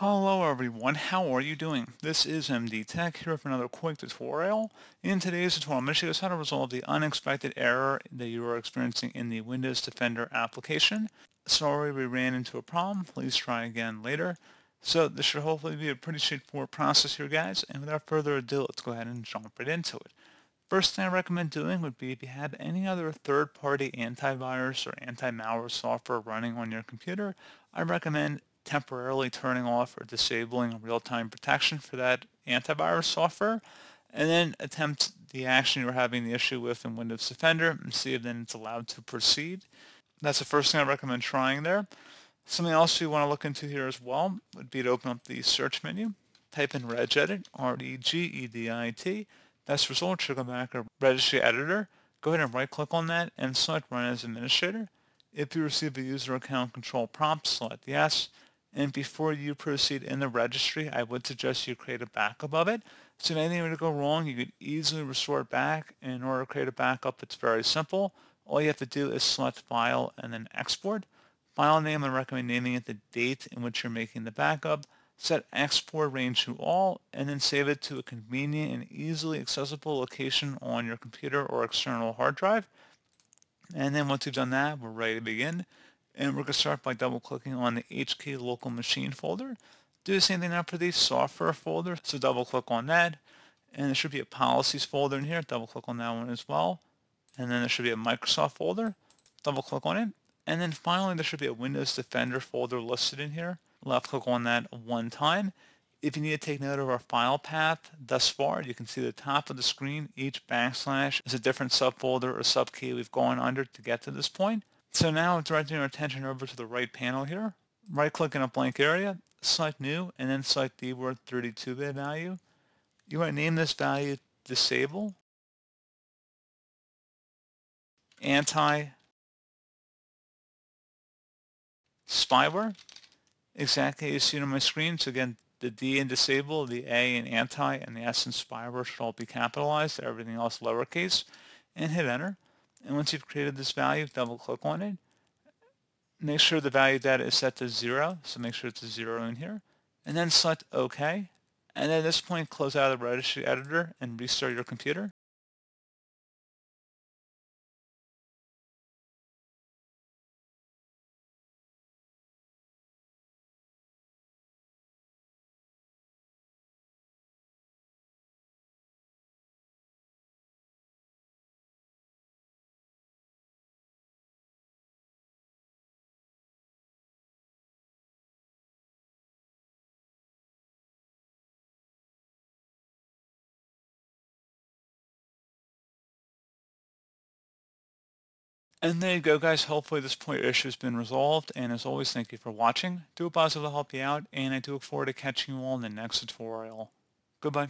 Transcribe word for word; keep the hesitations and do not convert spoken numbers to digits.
Hello everyone, how are you doing? This is M D Tech here for another quick tutorial. In today's tutorial, I'm going to show you how to resolve the unexpected error that you are experiencing in the Windows Defender application. Sorry we ran into a problem, please try again later. So this should hopefully be a pretty straightforward process here, guys, and without further ado, let's go ahead and jump right into it. First thing I recommend doing would be if you have any other third-party antivirus or anti-malware software running on your computer, I recommend temporarily turning off or disabling real-time protection for that antivirus software, and then attempt the action you're having the issue with in Windows Defender and see if then it's allowed to proceed. That's the first thing I recommend trying there. Something else you want to look into here as well would be to open up the search menu, type in regedit, R E G E D I T. That's result should go back to Registry Editor. Go ahead and right-click on that and select Run as Administrator. If you receive a user account control prompt, select Yes. And before you proceed in the registry, I would suggest you create a backup of it. So if anything were to go wrong, you could easily restore it back. And in order to create a backup, it's very simple. All you have to do is select File and then Export. File name, I recommend naming it the date in which you're making the backup. Set Export Range to All, and then save it to a convenient and easily accessible location on your computer or external hard drive. And then once you've done that, we're ready to begin. And we're going to start by double-clicking on the H K local machine folder. Do the same thing now for the software folder, so double-click on that. And there should be a policies folder in here, double-click on that one as well. And then there should be a Microsoft folder, double-click on it. And then finally, there should be a Windows Defender folder listed in here. Left-click on that one time. If you need to take note of our file path thus far, you can see the top of the screen, each backslash is a different subfolder or subkey we've gone under to get to this point. So now directing our attention over to the right panel here, right-click in a blank area, select New, and then select D WORD thirty-two bit value. You want to name this value Disable, Anti, Spyware, exactly as you see on my screen. So again, the D in Disable, the A in Anti, and the S in Spyware should all be capitalized, everything else lowercase, and hit Enter. And once you've created this value, double-click on it. Make sure the value data is set to zero, so make sure it's a zero in here. And then select OK. And at this point, close out of the registry editor and restart your computer. And there you go, guys. Hopefully this point issue has been resolved, and as always, thank you for watching. Do a positive to help you out, and I do look forward to catching you all in the next tutorial. Goodbye.